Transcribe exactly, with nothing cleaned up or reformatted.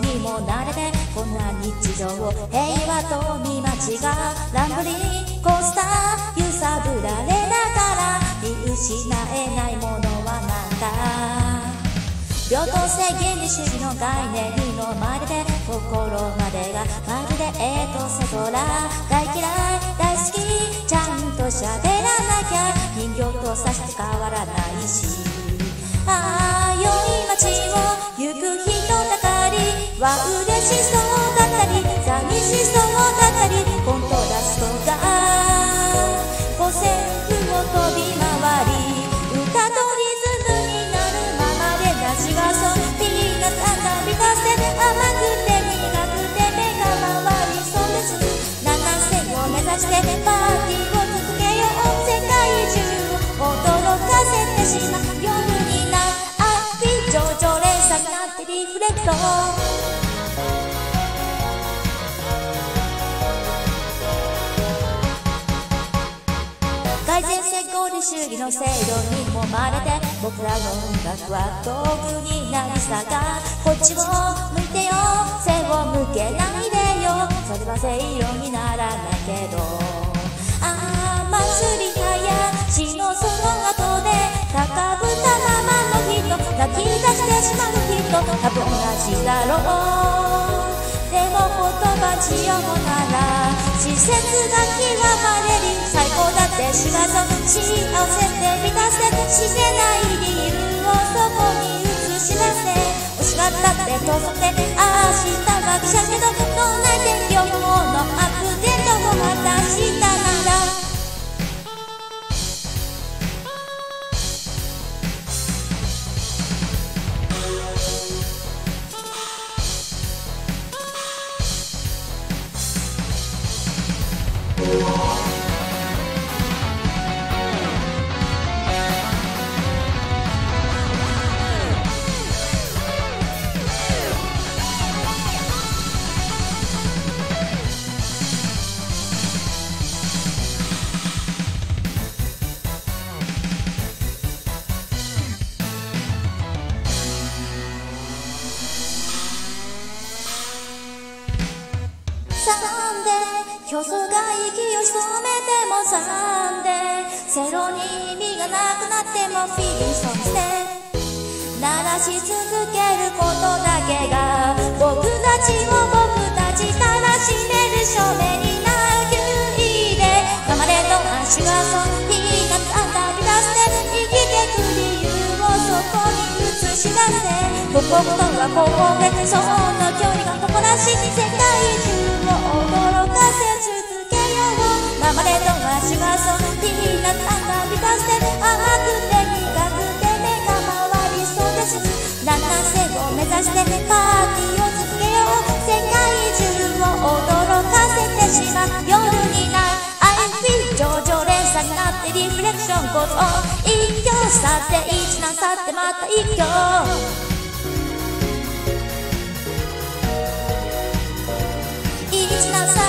にも慣れてこんな日常を平和と見間違うランブリーコースター揺さぶられながら見失えないものはなんだ平等性原理主義の概念のまるで心までがまるでえとせ空大嫌い大好きちゃんと喋らなきゃ人形と差し変わらないしああ良い街を行く人だかりは嬉しそうだったり寂しそうだったりコントラストが五線譜を飛び回り歌とパーティーを続けよう世界中驚かせてしまう夜になあっ非常常連鎖なんてリフレクト改善性合理主義の制度にもまれて僕らの音楽は遠くになりさがこっちを向いてよ背を向けないでそれは正論にならないけどああ祭りはやしのその後で高ぶったままの人泣き出してしまう人多分同じだろうでも言葉しようなら施設が極まれり最高だって知らず幸せって満たせしてない理由をそこに映し出せ惜しかったって遠ざけてああ明日は汽車けどどんな競争が息を潜めてもさんでセロに身がなくなってもフィリーソンして鳴らし続けることだけが僕たちを僕たちたらしめる少年になるきゅういでかまれの足はそんピーナッツあたり出して生きてく理由をそこに映し出せここことはここでその距離が誇らしい世界中を驚かせ生まれと足はそうピーナッツあたり出して甘くて苦くて目が回りそうです七世を目指してパーティーを続けよう世界中を驚かせてしまう夜になるI feel 上々連鎖になってリフレクションこそ一挙さて一難さてまた一挙一難さ